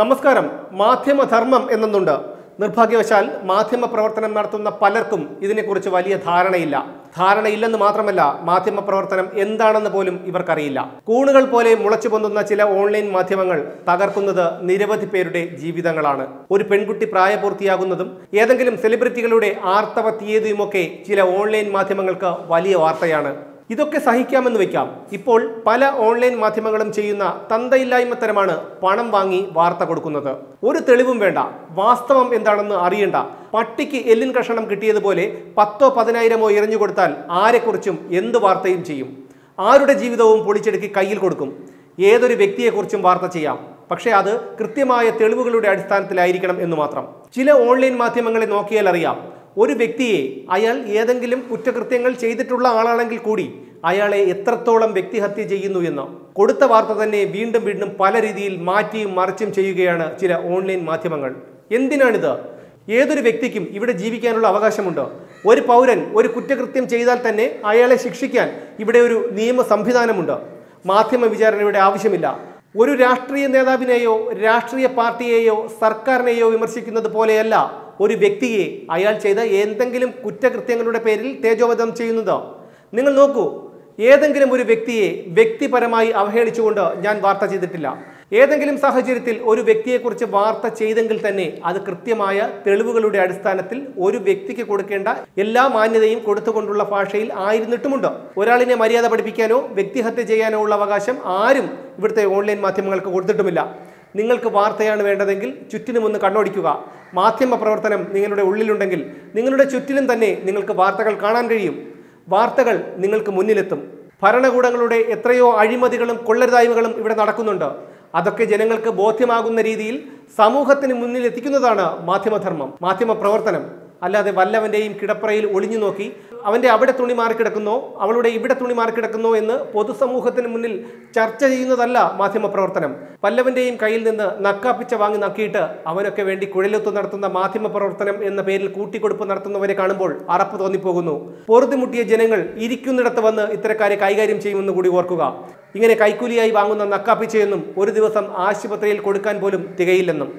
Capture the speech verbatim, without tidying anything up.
നമസ്കാരം. മാധ്യമധർമ്മം എന്നുണ്ട്. നിർഭാഗ്യവശാൽ മാധ്യമ പ്രവർത്തനം നടത്തുന്ന പലർക്കും ഇതിനെക്കുറിച്ച് വലിയ ധാരണയില്ല. ധാരണയില്ലെന്ന് മാത്രമല്ല, മാധ്യമ പ്രവർത്തനം എന്താണെന്ന് പോലും ഇവർക്കറിയില്ല. കൂണുകൾ പോലെ മുളച്ചു പൊന്തുന്ന ചില ഓൺലൈൻ മാധ്യമങ്ങൾ തകർക്കുന്നത് നിരവധി പേരുടെ ജീവിതങ്ങളാണ്. ഒരു പെൺകുട്ടി പ്രായപൂർത്തിയാകുന്നതും ഏതെങ്കിലും സെലിബ്രിറ്റികളുടെ ആർത്തവത്തീയതയുമൊക്കെ ചില ഓൺലൈൻ മാധ്യമങ്ങൾക്ക് വലിയ വാർത്തയാണ്. ഇതൊക്കെ സഹിക്കാമെന്ന് വയ്ക്കാം. ഇപ്പോൾ പല ഓൺലൈൻ മാധ്യമങ്ങളും ചെയ്യുന്ന തന്തയില്ലായ്മ തരമാണ് പണം വാങ്ങി വാർത്ത കൊടുക്കുന്നത്. ഒരു തെളിവും വേണ്ട, വാസ്തവം എന്താണെന്ന് അറിയണ്ട. പട്ടിക്ക് എല്ലിൻ കഷണം കിട്ടിയതുപോലെ പത്തോ പതിനായിരമോ എറിഞ്ഞു കൊടുത്താൽ ആരെക്കുറിച്ചും എന്ത് വാർത്തയും ചെയ്യും. ആരുടെ ജീവിതവും പൊളിച്ചെടുക്കി കയ്യിൽ കൊടുക്കും. ഏതൊരു വ്യക്തിയെക്കുറിച്ചും വാർത്ത ചെയ്യാം, പക്ഷേ അത് കൃത്യമായ തെളിവുകളുടെ അടിസ്ഥാനത്തിലായിരിക്കണം എന്ന് മാത്രം. ചില ഓൺലൈൻ മാധ്യമങ്ങളെ നോക്കിയാൽ അറിയാം, ഒരു വ്യക്തിയെ അയാൾ ഏതെങ്കിലും കുറ്റകൃത്യങ്ങൾ ചെയ്തിട്ടുള്ള ആളാണെങ്കിൽ കൂടി അയാളെ എത്രത്തോളം വ്യക്തിഹത്യ ചെയ്യുന്നു എന്ന്. കൊടുത്ത വാർത്ത തന്നെ വീണ്ടും വീണ്ടും പല രീതിയിൽ മാറ്റിയും മറിച്ചും ചെയ്യുകയാണ് ചില ഓൺലൈൻ മാധ്യമങ്ങൾ. എന്തിനാണിത്? ഏതൊരു വ്യക്തിക്കും ഇവിടെ ജീവിക്കാനുള്ള അവകാശമുണ്ട്. ഒരു പൗരൻ ഒരു കുറ്റകൃത്യം ചെയ്താൽ തന്നെ അയാളെ ശിക്ഷിക്കാൻ ഇവിടെ ഒരു നിയമ സംവിധാനമുണ്ട്. മാധ്യമ വിചാരണയുടെ ആവശ്യമില്ല. ഒരു രാഷ്ട്രീയ നേതാവിനെയോ രാഷ്ട്രീയ പാർട്ടിയെയോ സർക്കാരിനെയോ വിമർശിക്കുന്നത് പോലെയല്ല ഒരു വ്യക്തിയെ അയാൾ ചെയ്ത എന്തെങ്കിലും കുറ്റകൃത്യങ്ങളുടെ പേരിൽ തേജോവധം ചെയ്യുന്നത്. നിങ്ങൾ നോക്കൂ, ഏതെങ്കിലും ഒരു വ്യക്തിയെ വ്യക്തിപരമായി അവഹേളിച്ചുകൊണ്ട് ഞാൻ വാർത്ത ചെയ്തിട്ടില്ല. ഏതെങ്കിലും സാഹചര്യത്തിൽ ഒരു വ്യക്തിയെക്കുറിച്ച് വാർത്ത ചെയ്തെങ്കിൽ തന്നെ അത് കൃത്യമായ തെളിവുകളുടെ അടിസ്ഥാനത്തിൽ ഒരു വ്യക്തിക്ക് കൊടുക്കേണ്ട എല്ലാ മാന്യതയും കൊടുത്തുകൊണ്ടുള്ള ഭാഷയിൽ ആയിരുന്നിട്ടുമുണ്ട്. ഒരാളിനെ മര്യാദ പഠിപ്പിക്കാനോ വ്യക്തിഹത്യ ചെയ്യാനോ ഉള്ള അവകാശം ആരും ഇവിടുത്തെ ഓൺലൈൻ മാധ്യമങ്ങൾക്ക് കൊടുത്തിട്ടുമില്ല. നിങ്ങൾക്ക് വാർത്തയാണ് വേണ്ടതെങ്കിൽ ചുറ്റിനുമൊന്ന് കണ്ണോടിക്കുക. മാധ്യമ പ്രവർത്തനം നിങ്ങളുടെ ഉള്ളിലുണ്ടെങ്കിൽ നിങ്ങളുടെ ചുറ്റിലും തന്നെ നിങ്ങൾക്ക് വാർത്തകൾ കാണാൻ കഴിയും. വാർത്തകൾ നിങ്ങൾക്ക് മുന്നിലെത്തും. ഭരണകൂടങ്ങളുടെ എത്രയോ അഴിമതികളും കൊള്ളരുതായ്മകളും ഇവിടെ നടക്കുന്നുണ്ട്. അതൊക്കെ ജനങ്ങൾക്ക് ബോധ്യമാകുന്ന രീതിയിൽ സമൂഹത്തിന് മുന്നിലെത്തിക്കുന്നതാണ് മാധ്യമധർമ്മം, മാധ്യമ പ്രവർത്തനം. അല്ലാതെ വല്ലവൻ്റെയും കിടപ്പറയിൽ ഒളിഞ്ഞു നോക്കി അവൻ്റെ അവിടെ തുണി മാറിക്കിടക്കുന്നോ അവളുടെ ഇവിടെ തുണി മാറിക്കിടക്കുന്നോ എന്ന് പൊതുസമൂഹത്തിന് മുന്നിൽ ചർച്ച ചെയ്യുന്നതല്ല മാധ്യമ പ്രവർത്തനം. വല്ലവൻ്റെയും കയ്യിൽ നിന്ന് നക്കാപ്പിച്ച വാങ്ങി നക്കിയിട്ട് അവനൊക്കെ വേണ്ടി കുഴലൊത്തു നടത്തുന്ന മാധ്യമ പ്രവർത്തനം എന്ന പേരിൽ കൂട്ടിക്കൊടുപ്പ് നടത്തുന്നവരെ കാണുമ്പോൾ അറപ്പ് തോന്നിപ്പോകുന്നു. പൊറുതിമുട്ടിയ ജനങ്ങൾ ഇരിക്കുന്നിടത്ത് വന്ന് ഇത്തരക്കാരെ കൈകാര്യം ചെയ്യുമെന്ന് കൂടി ഓർക്കുക. ഇങ്ങനെ കൈക്കൂലിയായി വാങ്ങുന്ന നക്കാപ്പിച്ചയൊന്നും ഒരു ദിവസം ആശുപത്രിയിൽ കൊടുക്കാൻ പോലും തികയില്ലെന്നും.